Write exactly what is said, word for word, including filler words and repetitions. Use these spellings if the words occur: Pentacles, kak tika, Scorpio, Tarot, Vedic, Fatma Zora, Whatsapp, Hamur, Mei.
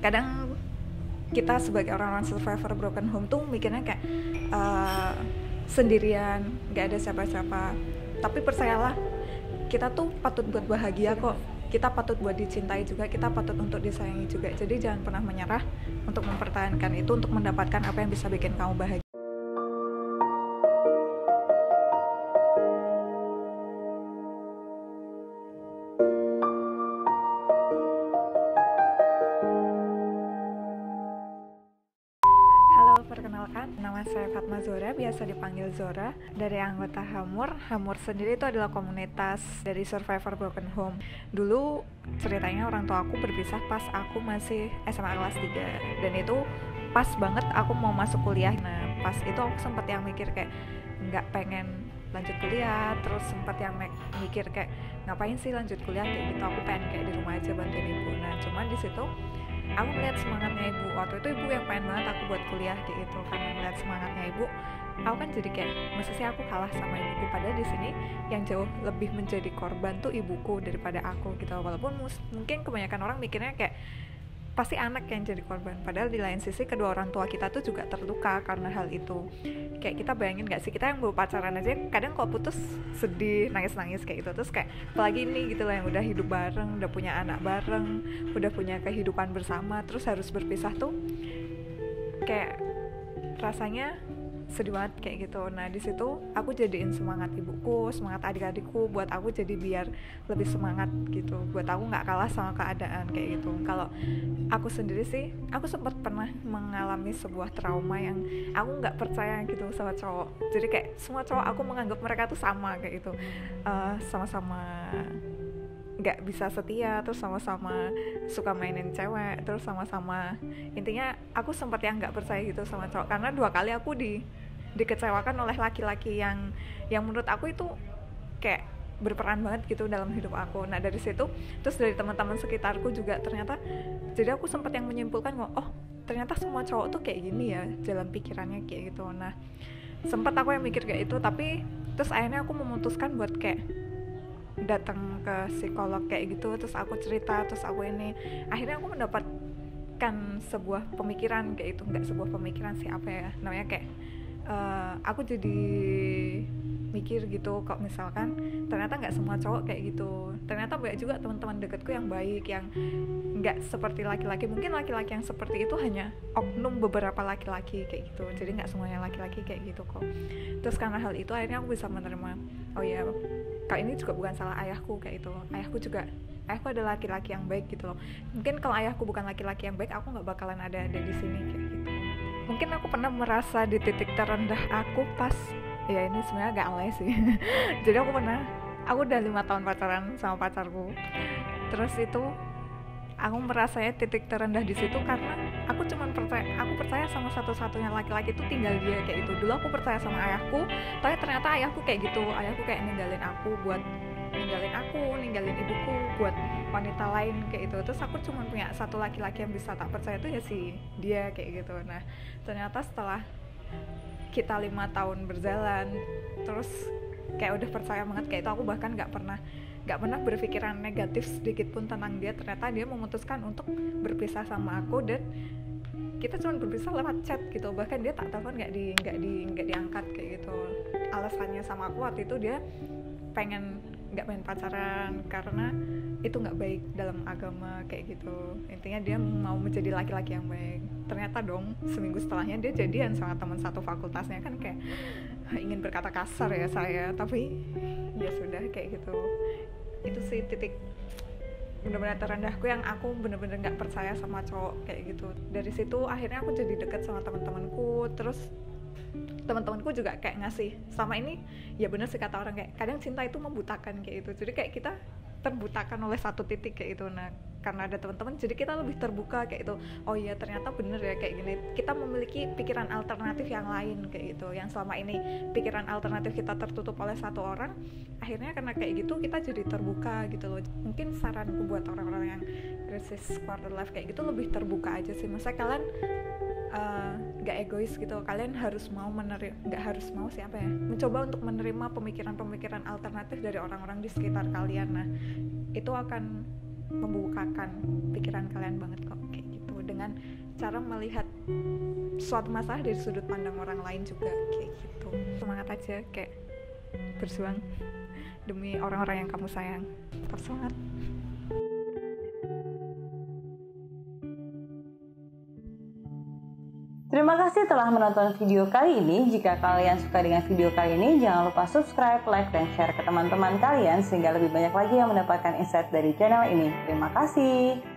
kadang kita sebagai orang-orang survivor broken home tuh mikirnya kayak uh, sendirian, gak ada siapa-siapa. Tapi percayalah, kita tuh patut buat bahagia kok, kita patut buat dicintai juga, kita patut untuk disayangi juga. Jadi jangan pernah menyerah untuk mempertahankan itu, untuk mendapatkan apa yang bisa bikin kamu bahagia. Nama saya Fatma Zora, biasa dipanggil Zora, dari anggota Hamur. Hamur sendiri itu adalah komunitas dari survivor broken home. Dulu ceritanya orang tua aku berpisah pas aku masih S M A kelas tiga, dan itu pas banget aku mau masuk kuliah. Nah, pas itu aku sempat yang mikir kayak nggak pengen lanjut kuliah, terus sempat yang mikir kayak ngapain sih lanjut kuliah kayak gitu, aku pengen kayak di rumah aja bantuin ibu. Nah, cuman di situ aku melihat semangatnya ibu. Waktu itu ibu yang pengen banget aku buat kuliah kayak gitu. Karena melihat semangatnya ibu, aku kan jadi kayak masa sih aku kalah sama ibuku. Padahal di sini yang jauh lebih menjadi korban tuh ibuku daripada aku gitu. Walaupun mus- mungkin kebanyakan orang mikirnya kayak pasti anak yang jadi korban, padahal di lain sisi kedua orang tua kita tuh juga terluka karena hal itu. Kayak kita bayangin gak sih, kita yang baru pacaran aja kadang kalau putus sedih, nangis-nangis kayak gitu. Terus kayak apalagi ini gitu lah, yang udah hidup bareng, udah punya anak bareng, udah punya kehidupan bersama, terus harus berpisah tuh kayak rasanya sedih banget kayak gitu. Nah, di situ aku jadiin semangat ibuku, semangat adik-adikku, buat aku jadi biar lebih semangat gitu, buat aku nggak kalah sama keadaan kayak gitu. Kalau aku sendiri sih, aku sempat pernah mengalami sebuah trauma yang aku nggak percaya gitu sama cowok. Jadi kayak semua cowok aku menganggap mereka tuh sama kayak gitu, uh, sama-sama nggak bisa setia, terus sama-sama suka mainin cewek, terus sama-sama, intinya aku sempat yang nggak percaya gitu sama cowok. Karena dua kali aku di dikecewakan oleh laki-laki yang yang menurut aku itu kayak berperan banget gitu dalam hidup aku. Nah, dari situ, terus dari teman-teman sekitarku juga ternyata, jadi aku sempat yang menyimpulkan bahwa oh ternyata semua cowok tuh kayak gini ya jalan pikirannya kayak gitu. Nah, sempat aku yang mikir kayak itu, tapi terus akhirnya aku memutuskan buat kayak datang ke psikolog kayak gitu. Terus aku cerita, terus aku ini akhirnya aku mendapatkan sebuah pemikiran kayak itu, nggak sebuah pemikiran sih, apa ya namanya, kayak uh, aku jadi mikir gitu kok, misalkan ternyata nggak semua cowok kayak gitu, ternyata banyak juga teman-teman dekatku yang baik, yang nggak seperti laki-laki. Mungkin laki-laki yang seperti itu hanya oknum beberapa laki-laki kayak gitu, jadi nggak semuanya laki-laki kayak gitu kok. Terus karena hal itu akhirnya aku bisa menerima, oh ya, kalau ini juga bukan salah ayahku kayak itu. Ayahku juga, ayahku adalah laki-laki yang baik gitu loh. Mungkin kalau ayahku bukan laki-laki yang baik, aku nggak bakalan ada ada di sini kayak gitu. Mungkin aku pernah merasa di titik terendah aku pas, ya ini sebenarnya agak alay sih. Jadi aku pernah, aku udah lima tahun pacaran sama pacarku. Terus itu aku merasanya titik terendah di situ karena aku cuman percaya, aku percaya sama satu-satunya laki-laki itu tinggal dia kayak itu. Dulu aku percaya sama ayahku, tapi ternyata ayahku kayak gitu. Ayahku kayak ninggalin aku buat ninggalin aku, ninggalin ibuku buat wanita lain kayak itu. Terus aku cuman punya satu laki-laki yang bisa tak percaya itu ya si dia kayak gitu. Nah, ternyata setelah kita lima tahun berjalan, terus kayak udah percaya banget kayak itu, aku bahkan nggak pernah gak pernah berpikiran negatif sedikit pun tentang dia. Ternyata dia memutuskan untuk berpisah sama aku, dan kita cuma berpisah lewat chat gitu. Bahkan dia tak telepon, nggak di nggak di nggak diangkat kayak gitu. Alasannya sama aku waktu itu dia pengen nggak pengen pacaran karena itu nggak baik dalam agama kayak gitu. Intinya dia mau menjadi laki-laki yang baik. Ternyata dong seminggu setelahnya dia jadian sama teman satu fakultasnya. Kan kayak ingin berkata kasar ya saya, tapi ya sudah kayak gitu. Itu sih titik benar-benar terendahku yang aku benar-benar nggak percaya sama cowok kayak gitu. Dari situ akhirnya aku jadi deket sama teman-temanku, terus teman-temanku juga kayak ngasih, sama ini ya benar sih kata orang, kayak kadang cinta itu membutakan kayak itu. Jadi kayak kita terbutakan oleh satu titik kayak itu. Nah, karena ada teman-teman jadi kita lebih terbuka kayak itu. Oh iya, ternyata bener ya kayak gini. Kita memiliki pikiran alternatif yang lain kayak gitu. Yang selama ini pikiran alternatif kita tertutup oleh satu orang, akhirnya karena kayak gitu kita jadi terbuka gitu loh. Mungkin saranku buat orang-orang yang crisis quarter life kayak gitu, lebih terbuka aja sih. Masa kalian Uh, gak egois gitu. Kalian harus mau menerima, gak harus mau siapa ya, mencoba untuk menerima pemikiran-pemikiran alternatif dari orang-orang di sekitar kalian. Nah, itu akan membukakan pikiran kalian banget kok kayak gitu. Dengan dengan cara melihat suatu masalah dari sudut pandang orang lain juga, kayak gitu. Semangat aja, kayak berjuang demi orang-orang yang kamu sayang. Tetap semangat. Terima kasih telah menonton video kali ini. Jika kalian suka dengan video kali ini, jangan lupa subscribe, like, dan share ke teman-teman kalian sehingga lebih banyak lagi yang mendapatkan insight dari channel ini. Terima kasih.